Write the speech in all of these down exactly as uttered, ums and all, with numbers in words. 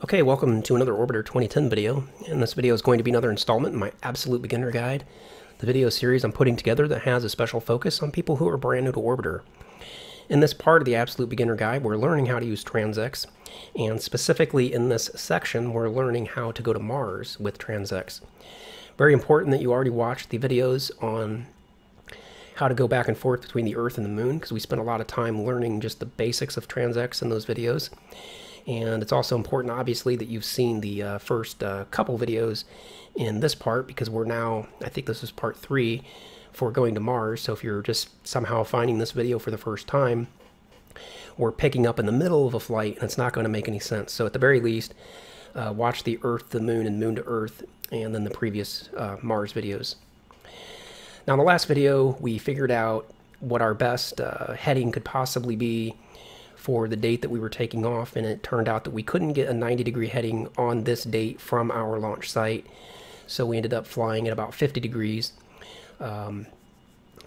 Okay, welcome to another Orbiter twenty ten video, and this video is going to be another installment in my Absolute Beginner Guide, the video series I'm putting together that has a special focus on people who are brand new to Orbiter. In this part of the Absolute Beginner Guide, we're learning how to use TransX, and specifically in this section, we're learning how to go to Mars with TransX. Very important that you already watched the videos on how to go back and forth between the Earth and the Moon, because we spent a lot of time learning just the basics of TransX in those videos. And it's also important, obviously, that you've seen the uh, first uh, couple videos in this part, because we're now, I think this is part three, for going to Mars. So if you're just somehow finding this video for the first time, we're picking up in the middle of a flight, and it's not going to make any sense. So at the very least, uh, watch the Earth to Moon and Moon to Earth, and then the previous uh, Mars videos. Now, in the last video, we figured out what our best uh, heading could possibly be for the date that we were taking off, and it turned out that we couldn't get a ninety degree heading on this date from our launch site, so we ended up flying at about fifty degrees. Um,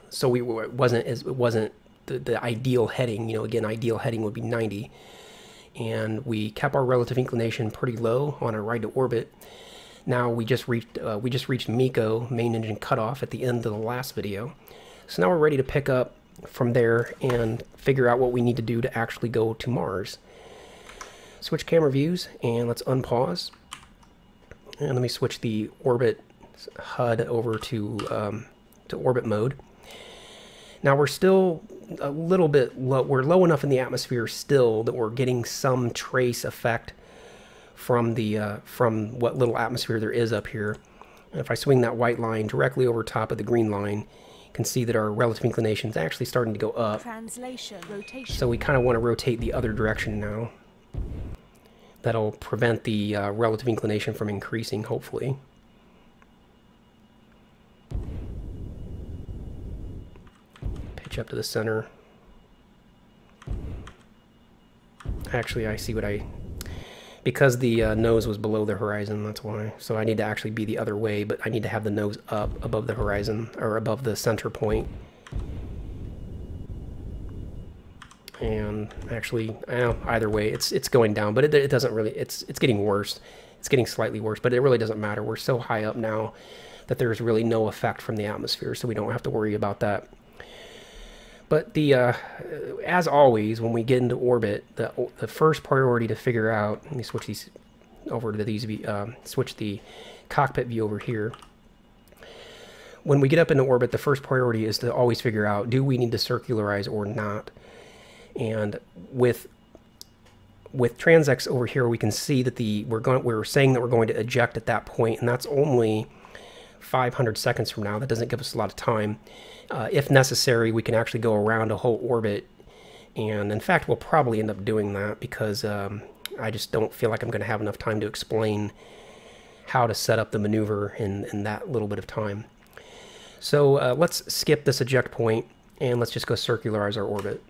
so we were, it wasn't as it wasn't the, the ideal heading. You know, again, ideal heading would be ninety, and we kept our relative inclination pretty low on our ride to orbit. Now we just reached uh, we just reached MECO, main engine cutoff, at the end of the last video, so now we're ready to pick up from there and figure out what we need to do to actually go to Mars. Switch camera views, and let's unpause, and let me switch the orbit H U D over to um, to orbit mode. Now we're still a little bit low, we're low enough in the atmosphere still that we're getting some trace effect from the uh, from what little atmosphere there is up here. And if I swing that white line directly over top of the green line, can see that our relative inclination is actually starting to go up. Translation, rotation. So we kind of want to rotate the other direction now. That'll prevent the uh, relative inclination from increasing, hopefully. Pitch up to the center. Actually, I see what I... Because the uh, nose was below the horizon, that's why. So I need to actually be the other way, but I need to have the nose up above the horizon, or above the center point. And actually, well, either way, it's it's going down, but it, it doesn't really, it's it's getting worse. It's getting slightly worse, but it really doesn't matter. We're so high up now that there's really no effect from the atmosphere, so we don't have to worry about that. But the uh, as always, when we get into orbit, the the first priority to figure out. Let me switch these over to these. Uh, switch the cockpit view over here. When we get up into orbit, the first priority is to always figure out: do we need to circularize or not? And with with TransX over here, we can see that the we're going we're saying that we're going to eject at that point, and that's only five hundred seconds from now. That doesn't give us a lot of time. Uh, if necessary, we can actually go around a whole orbit, and in fact we'll probably end up doing that, because um, I just don't feel like I'm going to have enough time to explain how to set up the maneuver in, in that little bit of time. So uh, let's skip this eject point, and let's just go circularize our orbit.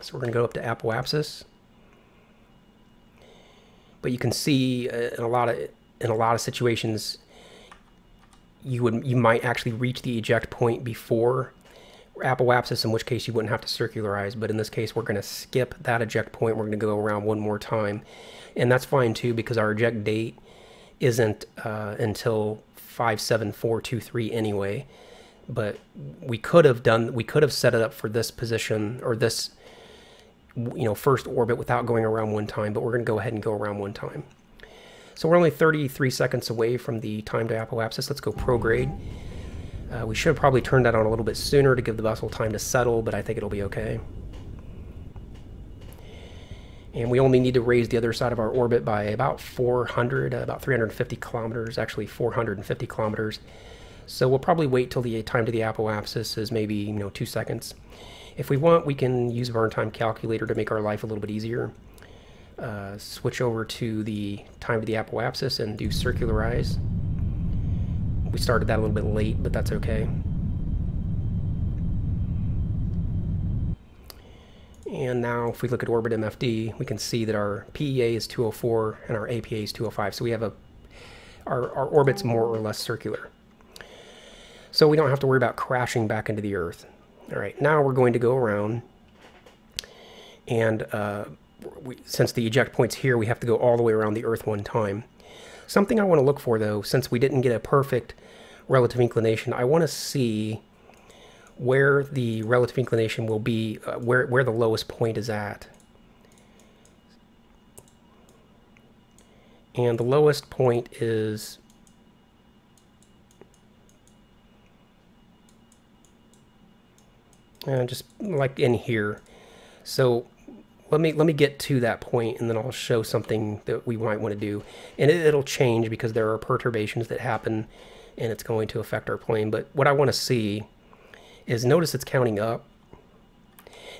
So we're going to go up to apoapsis, but you can see uh, in a lot of in a lot of situations you would, you might actually reach the eject point before apoapsis, in which case you wouldn't have to circularize. But in this case, we're going to skip that eject point. We're going to go around one more time, and that's fine too, because our eject date isn't uh, until five seven four two three anyway. But we could have done, we could have set it up for this position, or this, you know, first orbit without going around one time. But we're going to go ahead and go around one time. So we're only thirty-three seconds away from the time to apoapsis. Let's go prograde. Uh, we should have probably turned that on a little bit sooner to give the vessel time to settle, but I think it'll be okay. And we only need to raise the other side of our orbit by about four hundred, uh, about three hundred fifty kilometers, actually four hundred fifty kilometers. So we'll probably wait till the time to the apoapsis is maybe, you know, two seconds. If we want, we can use burn time calculator to make our life a little bit easier. Uh, switch over to the time to the apoapsis and do circularize. We started that a little bit late, but that's okay. And now if we look at orbit M F D, we can see that our P E A is two oh four and our A P A is two oh five, so we have a our, our orbit's more or less circular. So we don't have to worry about crashing back into the Earth. Alright, now we're going to go around and uh, we, since the eject point's here, we have to go all the way around the Earth one time. Something I want to look for, though, since we didn't get a perfect relative inclination, I want to see where the relative inclination will be, uh, where, where the lowest point is at. And the lowest point is uh, just like in here. So let me let me get to that point, and then I'll show something that we might want to do. And it, it'll change because there are perturbations that happen, and it's going to affect our plane. But what I want to see is, notice it's counting up.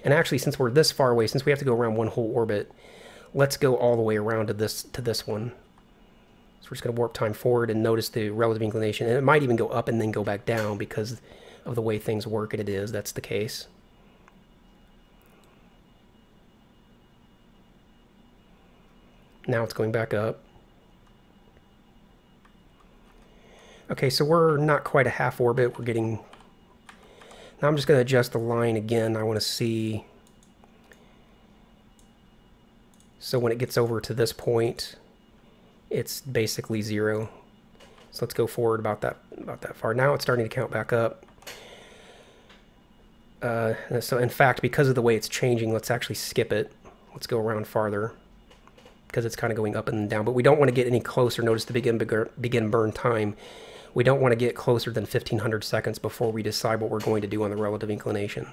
And actually, since we're this far away, since we have to go around one whole orbit, let's go all the way around to this to this one. So we're just going to warp time forward and notice the relative inclination. And it might even go up and then go back down because of the way things work, and it is. That's the case. Now it's going back up. Okay, so we're not quite a half orbit. We're getting... Now I'm just going to adjust the line again. I want to see... So when it gets over to this point, it's basically zero. So let's go forward about that about that far. Now it's starting to count back up. Uh, so in fact, because of the way it's changing, let's actually skip it. Let's go around farther because it's kind of going up and down. But we don't want to get any closer. Notice the begin, begin burn time. We don't want to get closer than fifteen hundred seconds before we decide what we're going to do on the relative inclination.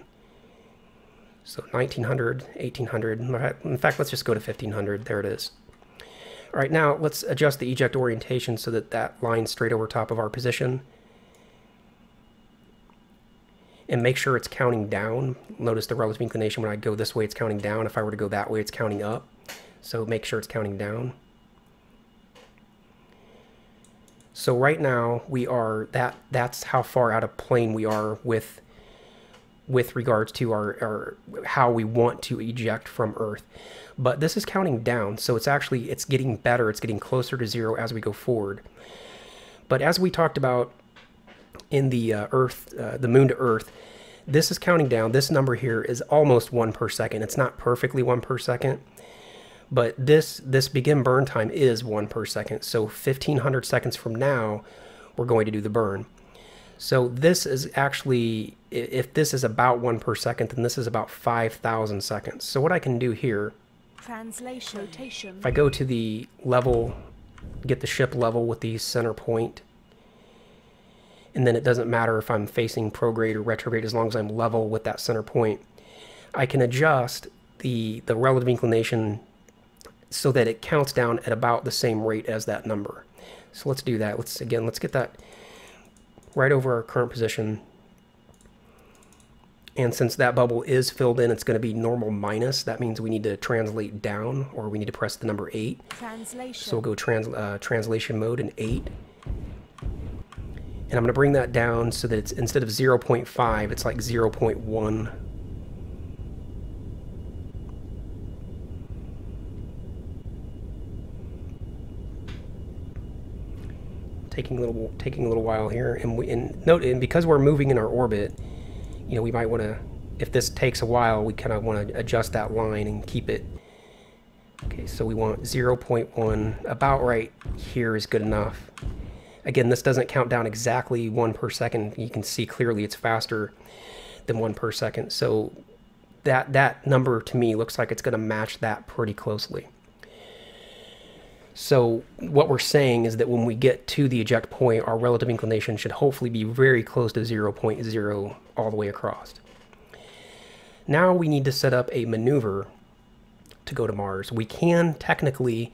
So nineteen hundred, eighteen hundred, in fact, let's just go to fifteen hundred. There it is. All right, now let's adjust the eject orientation so that that line's straight over top of our position. And make sure it's counting down. Notice the relative inclination. When I go this way, it's counting down. If I were to go that way, it's counting up. So make sure it's counting down. So right now, we are that. that's how far out of plane we are with with regards to our, our how we want to eject from Earth. But this is counting down, so it's actually it's getting better, it's getting closer to zero as we go forward. But as we talked about in the uh, Earth, uh, the moon to Earth, this is counting down. This number here is almost one per second. It's not perfectly one per second, but this this begin burn time is one per second. So fifteen hundred seconds from now, we're going to do the burn. So this is actually, if this is about one per second, then this is about five thousand seconds. So what I can do here, translation. If I go to the level, get the ship level with the center point, and then it doesn't matter if I'm facing prograde or retrograde, as long as I'm level with that center point, I can adjust the, the relative inclination so that it counts down at about the same rate as that number. So let's do that. Let's, again, let's get that right over our current position. And since that bubble is filled in, it's going to be normal minus. That means we need to translate down, or we need to press the number eight. Translation. So we'll go trans, uh, translation mode and eight. And I'm going to bring that down so that it's, instead of zero point five, it's like zero point one. Taking a little, taking a little while here, and we and note, and because we're moving in our orbit, you know, we might want to, if this takes a while, we kind of want to adjust that line and keep it. Okay, so we want zero point one, about right here is good enough. Again, this doesn't count down exactly one per second. You can see clearly it's faster than one per second. So that that number to me looks like it's going to match that pretty closely. So what we're saying is that when we get to the eject point, our relative inclination should hopefully be very close to zero point zero all the way across. Now we need to set up a maneuver to go to Mars. We can technically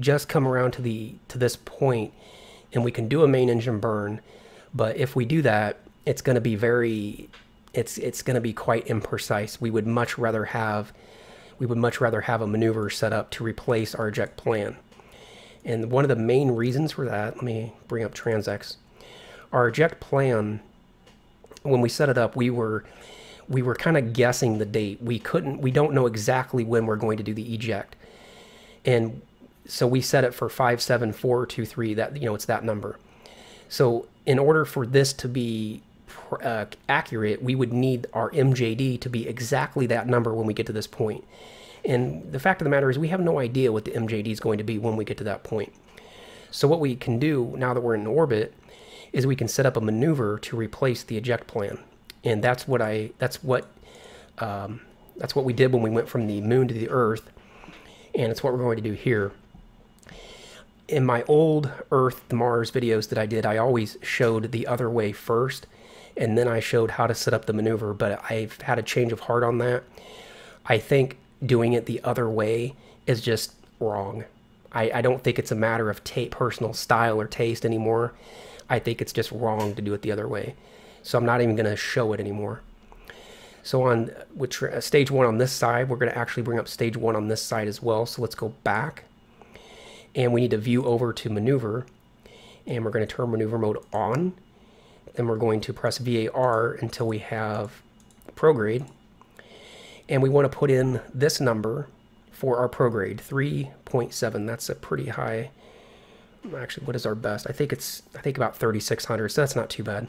just come around to the to this point and we can do a main engine burn, but if we do that, it's going to be very it's it's going to be quite imprecise. We would much rather have we would much rather have a maneuver set up to replace our eject plan. And one of the main reasons for that, let me bring up TransX. Our eject plan, when we set it up, we were we were kind of guessing the date. We couldn't, we don't know exactly when we're going to do the eject. And so we set it for five seven four two three, that, you know, it's that number. So in order for this to be uh, accurate, we would need our M J D to be exactly that number when we get to this point. And the fact of the matter is we have no idea what the M J D is going to be when we get to that point. So what we can do now that we're in orbit is we can set up a maneuver to replace the eject plan. And that's what I, that's what, um, that's what we did when we went from the moon to the Earth. And it's what we're going to do here. In my old Earth to Mars videos that I did, I always showed the other way first, and then I showed how to set up the maneuver, but I've had a change of heart on that. I think doing it the other way is just wrong. I, I don't think it's a matter of ta- personal style or taste anymore. I think it's just wrong to do it the other way. So I'm not even going to show it anymore. So on with stage one on this side, we're going to actually bring up stage one on this side as well. So let's go back, and we need to view over to maneuver, and we're going to turn maneuver mode on, and we're going to press V A R until we have prograde. And we want to put in this number for our prograde, three point seven. That's a pretty high. Actually, what is our best? I think it's I think about thirty-six hundred, so that's not too bad.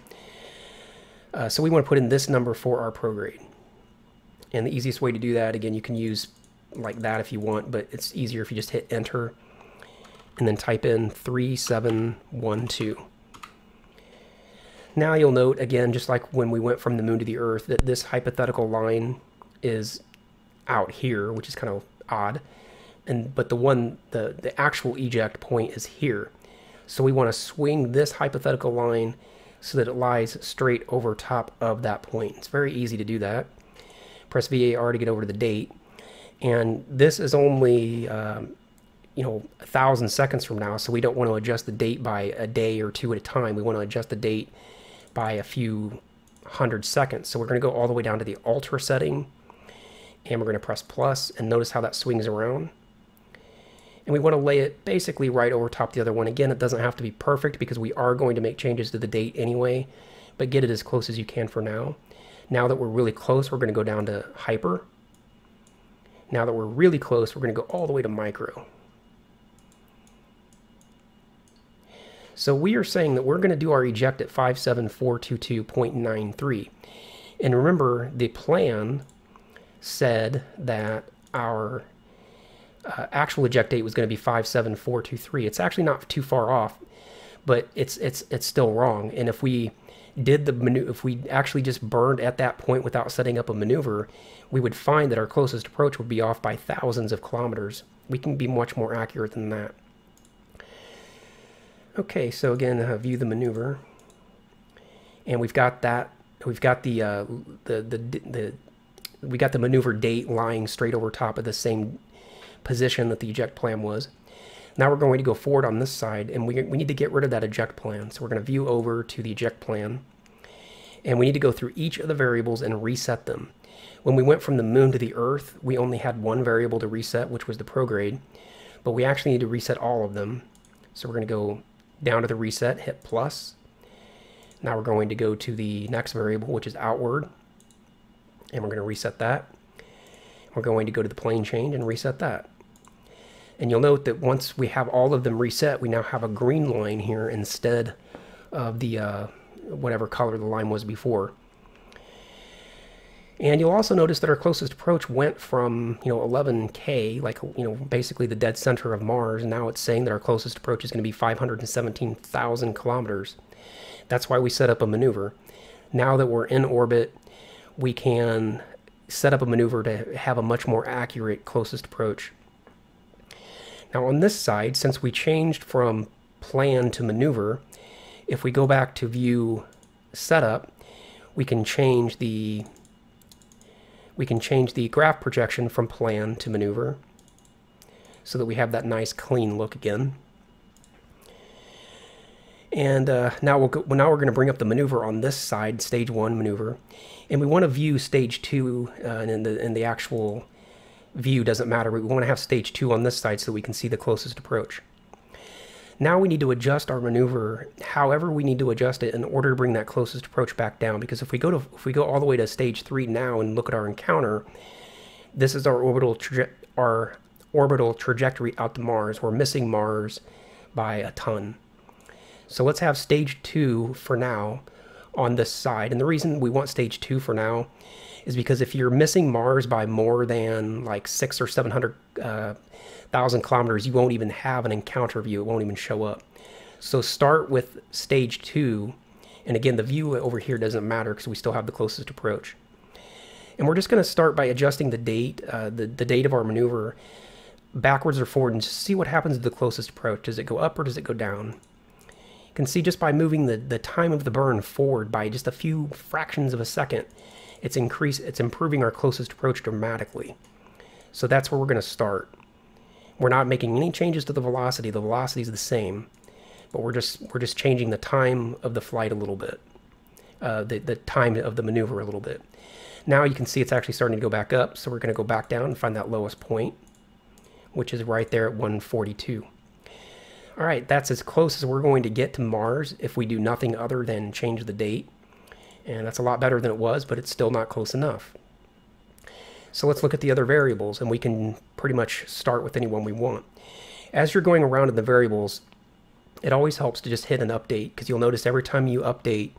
Uh, so we want to put in this number for our prograde. And the easiest way to do that, again, you can use like that if you want, but it's easier if you just hit enter and then type in three seven one two. Now you'll note, again, just like when we went from the moon to the Earth, that this hypothetical line is out here, which is kind of odd. And but the one the the actual eject point is here, so we want to swing this hypothetical line so that it lies straight over top of that point. It's very easy to do that. Press V A R to get over to the date, and this is only um, you know a thousand seconds from now, so we don't want to adjust the date by a day or two at a time. We want to adjust the date by a few hundred seconds. So we're going to go all the way down to the ultra setting, and we're going to press plus, and notice how that swings around. And we want to lay it basically right over top the other one. Again, it doesn't have to be perfect because we are going to make changes to the date anyway, but get it as close as you can for now. Now that we're really close, we're going to go down to hyper. Now that we're really close, we're going to go all the way to micro. So we are saying that we're going to do our eject at five seven four two two point nine three. And remember, the plan said that our Uh, actual eject date was going to be five seven four two three. It's actually not too far off, but it's it's it's still wrong. And if we did the manu if we actually just burned at that point without setting up a maneuver, we would find that our closest approach would be off by thousands of kilometers. We can be much more accurate than that. Okay, so again, uh, view the maneuver, and we've got that. We've got the uh, the the the we got the maneuver date lying straight over top of the same position that the eject plan was. Now we're going to go forward on this side, and we, we need to get rid of that eject plan. So we're going to view over to the eject plan, and we need to go through each of the variables and reset them. When we went from the moon to the Earth, we only had one variable to reset, which was the prograde, but we actually need to reset all of them. So we're going to go down to the reset, hit plus. Now we're going to go to the next variable, which is outward, and we're going to reset that. We're going to go to the plane change and reset that. And you'll note that once we have all of them reset, we now have a green line here instead of the uh, whatever color the line was before. And you'll also notice that our closest approach went from, you know, eleven K, like, you know, basically the dead center of Mars, and now it's saying that our closest approach is going to be five hundred seventeen thousand kilometers. That's why we set up a maneuver. Now that we're in orbit, we can set up a maneuver to have a much more accurate closest approach. Now on this side, since we changed from plan to maneuver, if we go back to view setup, we can change the we can change the graph projection from plan to maneuver so that we have that nice clean look again. And uh, now, we'll go, well, now we're going to bring up the maneuver on this side, stage one maneuver. And we want to view stage two, uh, and in the, in the actual view doesn't matter. We want to have stage two on this side so we can see the closest approach. Now we need to adjust our maneuver, however we need to adjust it in order to bring that closest approach back down. Because if we go to, if we go all the way to stage three now and look at our encounter, this is our orbital, traje our orbital trajectory out to Mars. We're missing Mars by a ton. So let's have stage two for now on this side. And the reason we want stage two for now is because if you're missing Mars by more than like six or seven hundred uh, thousand kilometers, you won't even have an encounter view. It won't even show up. So start with stage two. And again, the view over here doesn't matter because we still have the closest approach. And we're just going to start by adjusting the date, uh, the, the date of our maneuver backwards or forward, and just see what happens to the closest approach. Does it go up or does it go down? You can see just by moving the, the time of the burn forward by just a few fractions of a second, it's increase, it's improving our closest approach dramatically. So that's where we're going to start. We're not making any changes to the velocity. The velocity is the same, but we're just we're just changing the time of the flight a little bit, uh, the, the time of the maneuver a little bit. Now you can see it's actually starting to go back up, so we're going to go back down and find that lowest point, which is right there at one forty-two. All right, that's as close as we're going to get to Mars if we do nothing other than change the date. And that's a lot better than it was, but it's still not close enough. So let's look at the other variables, and we can pretty much start with any one we want. As you're going around in the variables, it always helps to just hit an update, because you'll notice every time you update,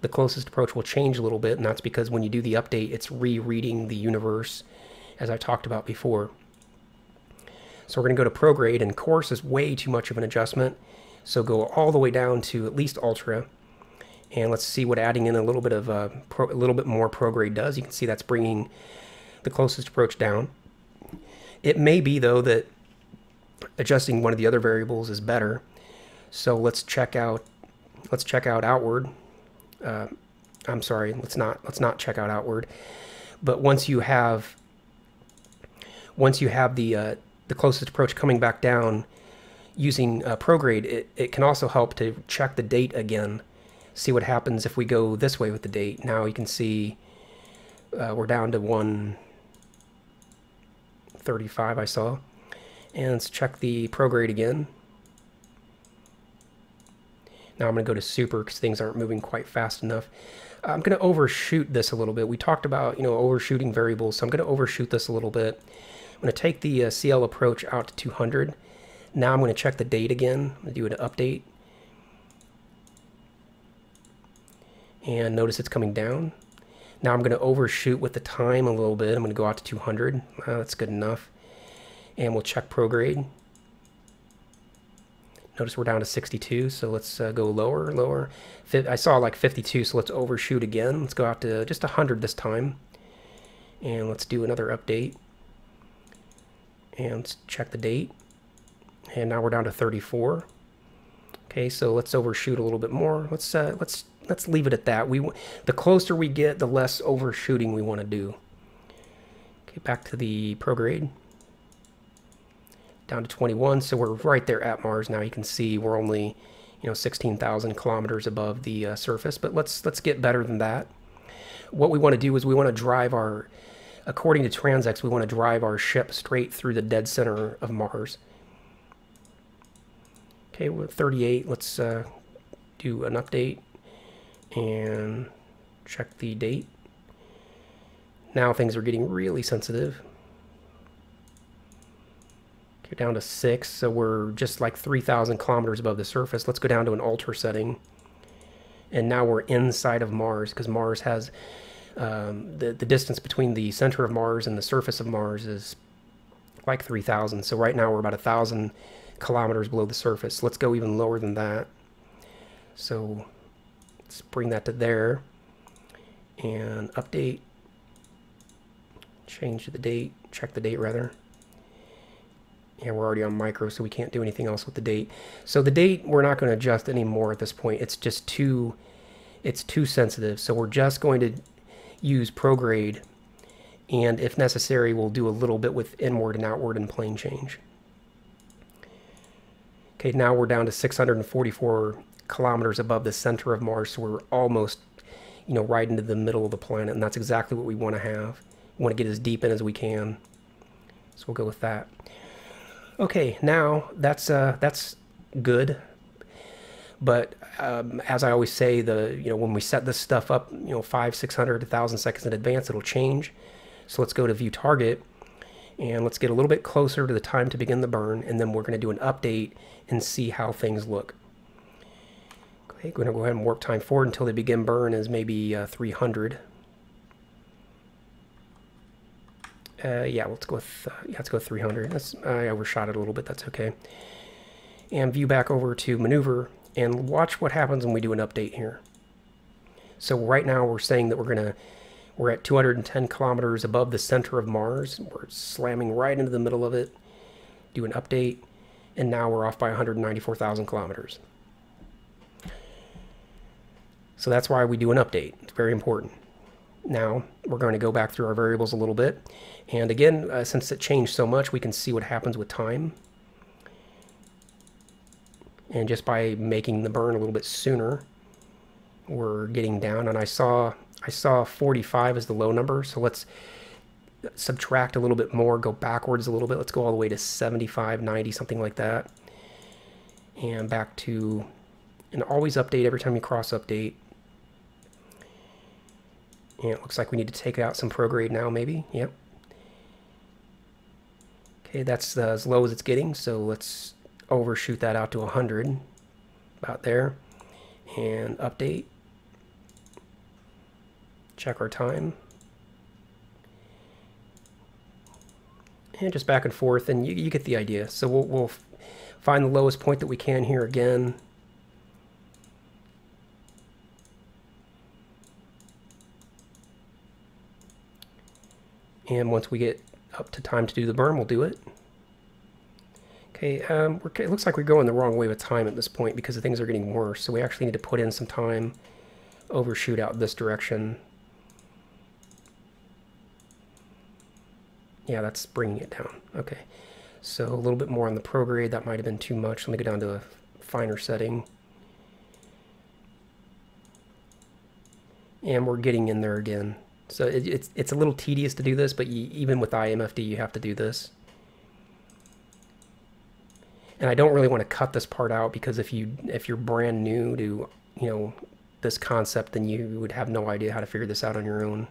the closest approach will change a little bit, and that's because when you do the update, it's rereading the universe, as I talked about before. So we're going to go to prograde, and course is way too much of an adjustment, so go all the way down to at least ultra, and let's see what adding in a little bit of uh, pro, a little bit more prograde does. You can see that's bringing the closest approach down. It may be though that adjusting one of the other variables is better. So let's check out let's check out outward. Uh, I'm sorry, let's not let's not check out outward. But once you have once you have the uh, the closest approach coming back down using uh, prograde, it, it can also help to check the date again. See what happens if we go this way with the date. Now you can see uh, we're down to one thirty-five, I saw. And let's check the prograde again. Now I'm going to go to super because things aren't moving quite fast enough. I'm going to overshoot this a little bit. We talked about, you know, overshooting variables, so I'm going to overshoot this a little bit. I'm going to take the uh, C L approach out to two hundred. Now I'm going to check the date again. I'm going to do an update. And notice it's coming down. Now I'm going to overshoot with the time a little bit. I'm going to go out to two hundred. Oh, that's good enough. And we'll check prograde. Notice we're down to sixty-two, so let's uh, go lower, lower. I saw like fifty-two, so let's overshoot again. Let's go out to just one hundred this time. And let's do another update. And let's check the date. And now we're down to thirty-four. Okay, so let's overshoot a little bit more. Let's uh, let's let's leave it at that. We the closer we get, the less overshooting we want to do. Okay, back to the prograde. Down to twenty-one, so we're right there at Mars now. You can see we're only, you know, sixteen thousand kilometers above the uh, surface, but let's let's get better than that. What we want to do is we want to drive our, according to TransX, we want to drive our ship straight through the dead center of Mars. Okay, we're at thirty-eight. Let's uh, do an update and check the date. Now things are getting really sensitive. Go down to six, so we're just like three thousand kilometers above the surface. Let's go down to an ultra setting, and now we're inside of Mars, because Mars has um, the, the distance between the center of Mars and the surface of Mars is like three thousand, so right now we're about a thousand kilometers below the surface. Let's go even lower than that, so let's bring that to there and update, change the date, check the date rather. And we're already on micro, so we can't do anything else with the date. So the date, we're not going to adjust anymore at this point. It's just too, it's too sensitive. So we're just going to use prograde, and if necessary, we'll do a little bit with inward and outward and plane change. Okay, now we're down to six hundred forty-four kilometers above the center of Mars, so we're almost, you know, right into the middle of the planet, and that's exactly what we want to have. We want to get as deep in as we can, so we'll go with that. Okay, now that's uh, that's good, but um, as I always say, the you know when we set this stuff up, you know five, six hundred, a thousand seconds in advance, it'll change. So let's go to view target, and let's get a little bit closer to the time to begin the burn, and then we're going to do an update and see how things look. Go I'm going to go ahead and warp time forward until they begin burn is maybe uh, three hundred. Uh, yeah, let's go with uh, yeah, let's go with three hundred. That's, I overshot it a little bit. That's okay. And view back over to maneuver and watch what happens when we do an update here. So right now we're saying that we're gonna we're at two hundred ten kilometers above the center of Mars. We're slamming right into the middle of it. Do an update, and now we're off by one hundred ninety-four thousand kilometers. So that's why we do an update. It's very important. Now we're going to go back through our variables a little bit, and again, uh, since it changed so much, we can see what happens with time. And just by making the burn a little bit sooner, we're getting down. And I saw I saw forty-five as the low number, so let's subtract a little bit more, go backwards a little bit. Let's go all the way to seventy-five, ninety, something like that, and back to, and always update every time you cross update. And it looks like we need to take out some prograde now, maybe. Yep. Okay, that's uh, as low as it's getting, so let's overshoot that out to one hundred, about there, and update. Check our time. And just back and forth, and you, you get the idea. So we'll, we'll find the lowest point that we can here again. And once we get up to time to do the burn, we'll do it. Okay, um, we're, it looks like we're going the wrong way with time at this point because the things are getting worse. So we actually need to put in some time, overshoot out this direction. Yeah, that's bringing it down. Okay, so a little bit more on the prograde. That might have been too much. Let me go down to a finer setting. And we're getting in there again. So it, it's, it's a little tedious to do this, but you, even with I M F D, you have to do this. And I don't really want to cut this part out because if, you, if you're brand new to, you know, this concept, then you would have no idea how to figure this out on your own.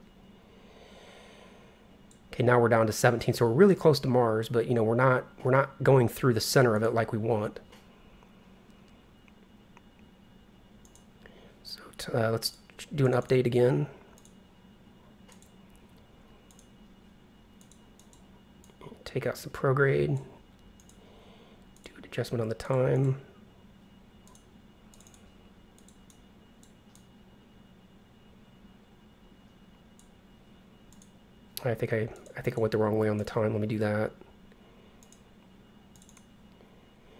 Okay, now we're down to seventeen, so we're really close to Mars, but, you know, we're not, we're not going through the center of it like we want. So t uh, let's do an update again. Take out some prograde, do an adjustment on the time. I think I, I think I went the wrong way on the time. Let me do that.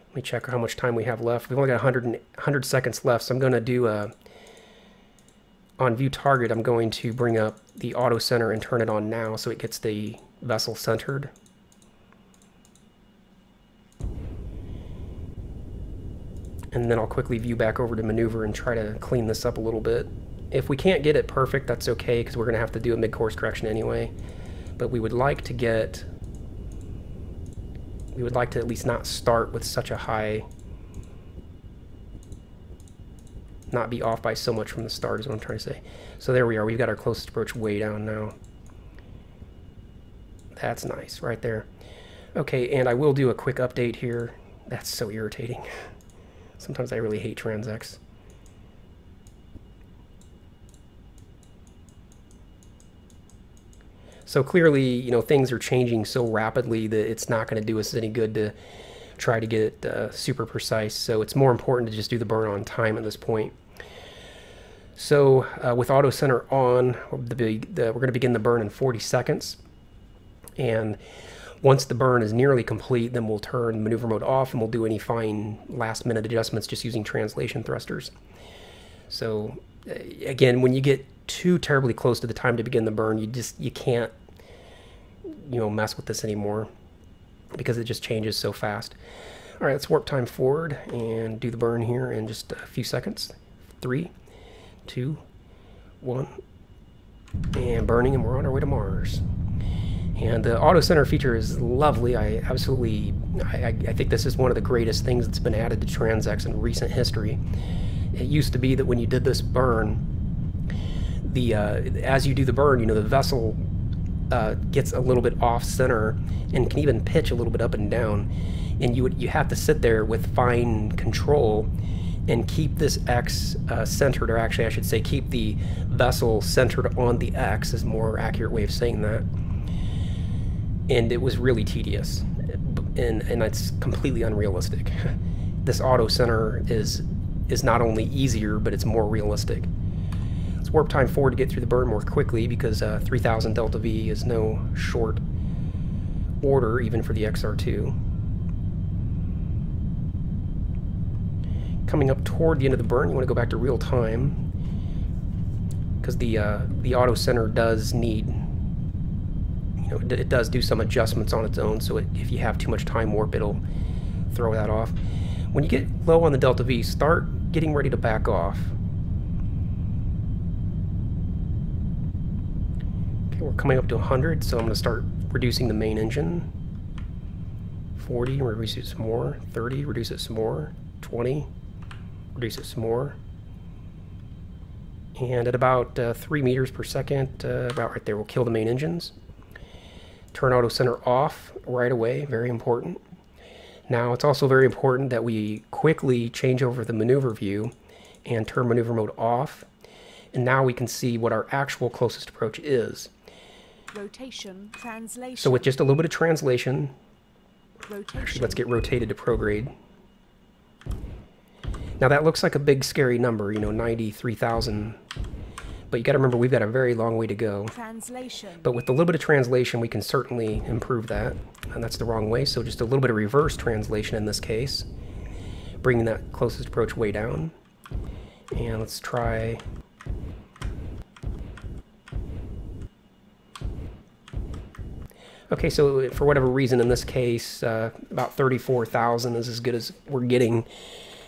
Let me check how much time we have left. We've only got one hundred, one hundred seconds left, so I'm going to do a, on view target, I'm going to bring up the auto center and turn it on now so it gets the vessel centered. And then I'll quickly view back over to maneuver and try to clean this up a little bit. If we can't get it perfect, that's okay, because we're going to have to do a mid-course correction anyway. But we would like to get... We would like to at least not start with such a high... Not be off by so much from the start is what I'm trying to say. So there we are. We've got our closest approach way down now. That's nice, right there. Okay, and I will do a quick update here. That's so irritating. Sometimes I really hate TransX. So clearly, you know, things are changing so rapidly that it's not going to do us any good to try to get uh, super precise. So it's more important to just do the burn on time at this point. So uh, with auto center on, the big, the, we're going to begin the burn in forty seconds. And once the burn is nearly complete, then we'll turn maneuver mode off and we'll do any fine last minute adjustments just using translation thrusters. So again, when you get too terribly close to the time to begin the burn, you just, you can't, you know, mess with this anymore because it just changes so fast. All right, let's warp time forward and do the burn here in just a few seconds. Three, two, one, and burning, and we're on our way to Mars. And the auto center feature is lovely. I absolutely, I, I think this is one of the greatest things that's been added to TransX in recent history. It used to be that when you did this burn, the uh, as you do the burn, you know, the vessel uh, gets a little bit off center and can even pitch a little bit up and down. And you would, you have to sit there with fine control and keep this X uh, centered, or actually I should say keep the vessel centered on the X is a more accurate way of saying that. And it was really tedious, and and that's completely unrealistic. This auto center is is not only easier, but it's more realistic. Let's warp time forward to get through the burn more quickly, because uh, three thousand Delta V is no short order, even for the X R two. Coming up toward the end of the burn, you want to go back to real time, because the uh, the auto center does need, you know, it, it does do some adjustments on its own. So it, if you have too much time warp, it'll throw that off. When you get low on the Delta V, start getting ready to back off. Okay, we're coming up to one hundred, so I'm going to start reducing the main engine. forty, reduce it some more. thirty, reduce it some more. twenty. Reduce it some more, and at about uh, three meters per second, uh, about right there, we'll kill the main engines. Turn auto center off right away, very important. Now it's also very important that we quickly change over the maneuver view and turn maneuver mode off, and now we can see what our actual closest approach is. Rotation, translation. So with just a little bit of translation, rotation. Actually, let's get rotated to prograde. Now that looks like a big scary number, you know, ninety-three thousand, but you got to remember we've got a very long way to go. Translation. But with a little bit of translation, we can certainly improve that, and that's the wrong way, so just a little bit of reverse translation in this case, bringing that closest approach way down. And let's try... Okay, so for whatever reason in this case, uh, about thirty-four thousand is as good as we're getting.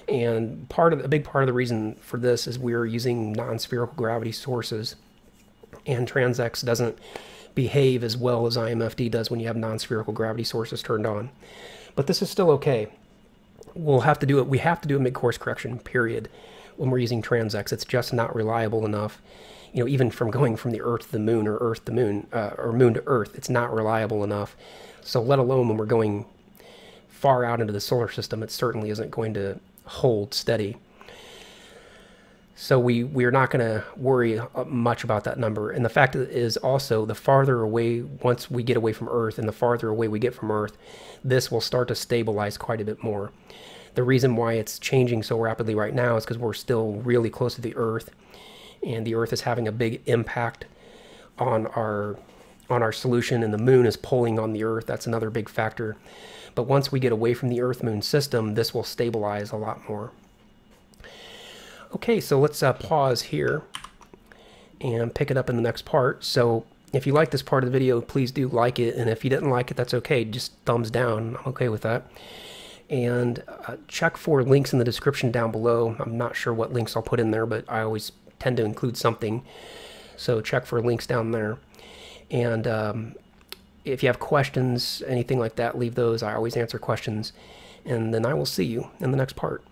And part of a big part of the reason for this is we're using non-spherical gravity sources, and TransX doesn't behave as well as I M F D does when you have non-spherical gravity sources turned on. But this is still okay. We'll have to do it. We have to do a mid-course correction, period, when we're using TransX. It's just not reliable enough. You know, even from going from the Earth to the Moon, or Earth to Moon, uh, or Moon to Earth, it's not reliable enough. So let alone when we're going far out into the solar system, it certainly isn't going to hold steady. So we we're not going to worry much about that number. And the fact is also, the farther away, once we get away from Earth, and the farther away we get from Earth, this will start to stabilize quite a bit more. The reason why it's changing so rapidly right now is because we're still really close to the Earth, and the Earth is having a big impact on our on our solution, and the Moon is pulling on the Earth. That's another big factor. But once we get away from the Earth-Moon system, this will stabilize a lot more. Okay, so let's uh, pause here and pick it up in the next part. So if you like this part of the video, please do like it. And if you didn't like it, that's okay. Just thumbs down. I'm okay with that. And uh, check for links in the description down below. I'm not sure what links I'll put in there, but I always tend to include something. So check for links down there. And... Um, if you have questions, anything like that, leave those. I always answer questions. And then I will see you in the next part.